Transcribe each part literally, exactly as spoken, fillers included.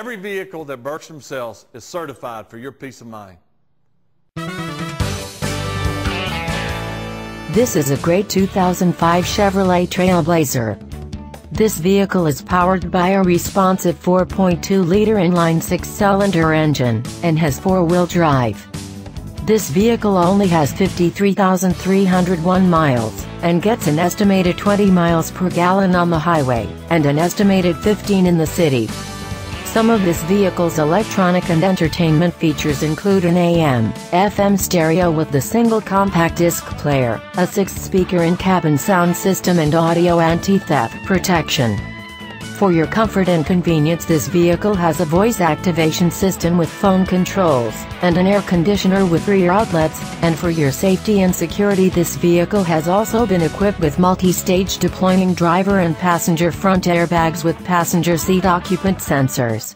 Every vehicle that Bergstrom sells is certified for your peace of mind. This is a great two thousand five Chevrolet Trailblazer. This vehicle is powered by a responsive four point two liter inline six-cylinder engine, and has four-wheel drive. This vehicle only has fifty-three thousand three hundred one miles, and gets an estimated twenty miles per gallon on the highway, and an estimated fifteen in the city. Some of this vehicle's electronic and entertainment features include an A M F M stereo with the single compact disc player, a six-speaker in-cabin sound system and audio anti-theft protection. For your comfort and convenience, this vehicle has a voice activation system with phone controls, and an air conditioner with rear outlets, and for your safety and security this vehicle has also been equipped with multi-stage deploying driver and passenger front airbags with passenger seat occupant sensors.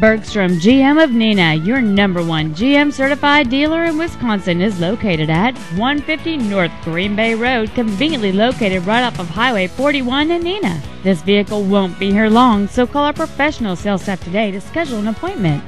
Bergstrom G M of Neenah, your number one G M certified dealer in Wisconsin, is located at one fifty North Green Bay Road, conveniently located right off of Highway forty-one in Neenah. This vehicle won't be here long, so call our professional sales staff today to schedule an appointment.